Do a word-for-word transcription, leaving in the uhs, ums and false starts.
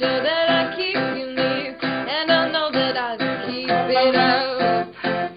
Sure that I keep you near, and I know that I can keep it up.